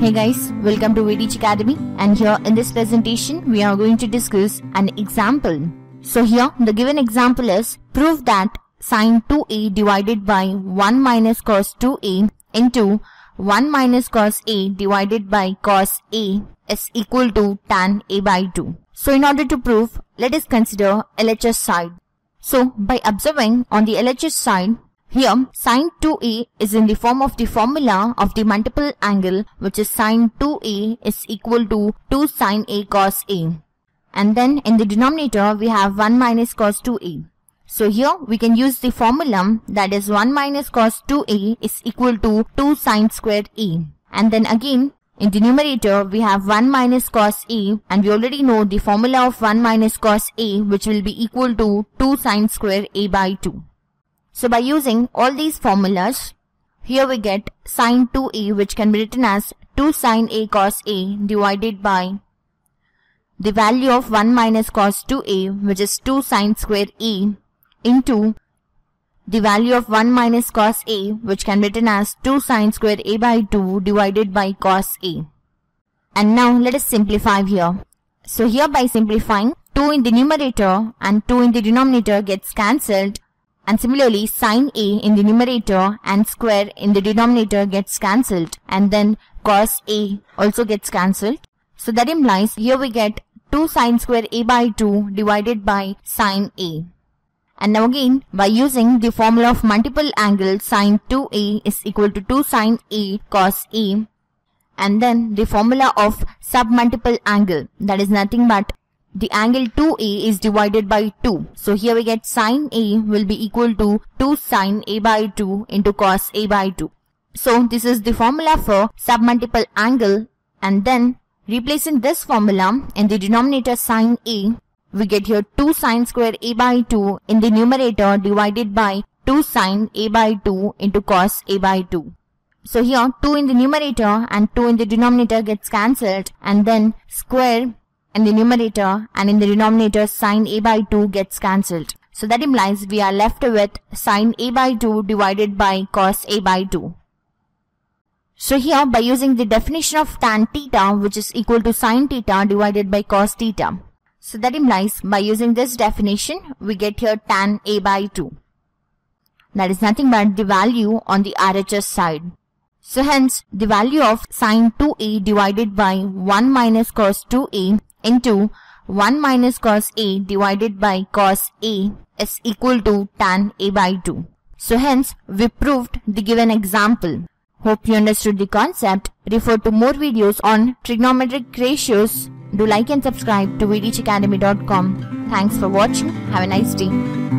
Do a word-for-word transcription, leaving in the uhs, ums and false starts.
Hey guys, welcome to WeTeach Academy, and here in this presentation we are going to discuss an example. So here the given example is prove that sine two a divided by one minus cos two a into one minus cos a divided by cos a is equal to tan a by two. So in order to prove, let us consider L H S side. So by observing on the L H S side, here sine two a is in the form of the formula of the multiple angle, which is sine two a is equal to two sine a cos a. And then in the denominator we have one minus cos two a. So here we can use the formula, that is one minus cos two a is equal to two sine squared a. And then again in the numerator we have one minus cos a, and we already know the formula of one minus cos a, which will be equal to two sine squared a by two. So by using all these formulas, here we get sine two a, which can be written as two sine a cos a divided by the value of one minus cos two a, which is two sine square a, into the value of one minus cos a, which can be written as two sine square a by two divided by cos a. And now let us simplify here. So here by simplifying, two in the numerator and two in the denominator gets cancelled. And similarly, sine a in the numerator and square in the denominator gets cancelled, and then cos a also gets cancelled. So that implies here we get two sine square a by two divided by sine a. And now again, by using the formula of multiple angle, sine two a is equal to two sine a cos a, and then the formula of submultiple angle, that is nothing but the angle two a is divided by two. So here we get sine a will be equal to two sine a by two into cos a by two. So this is the formula for submultiple angle, and then replacing this formula in the denominator sine a, we get here two sine square a by two in the numerator divided by two sine a by two into cos a by two. So here two in the numerator and two in the denominator gets cancelled, and then square in the numerator and in the denominator sine a by two gets cancelled. So that implies we are left with sine a by two divided by cos a by two. So here by using the definition of tan theta, which is equal to sine theta divided by cos theta. So that implies by using this definition we get here tan a by two. That is nothing but the value on the R H S side. So hence the value of sine two a divided by one minus cos two a into one minus cos a divided by cos a is equal to tan a by two. So hence we proved the given example. Hope you understood the concept. Refer to more videos on trigonometric ratios. Do like and subscribe to WeTeach Academy dot com. Thanks for watching. Have a nice day.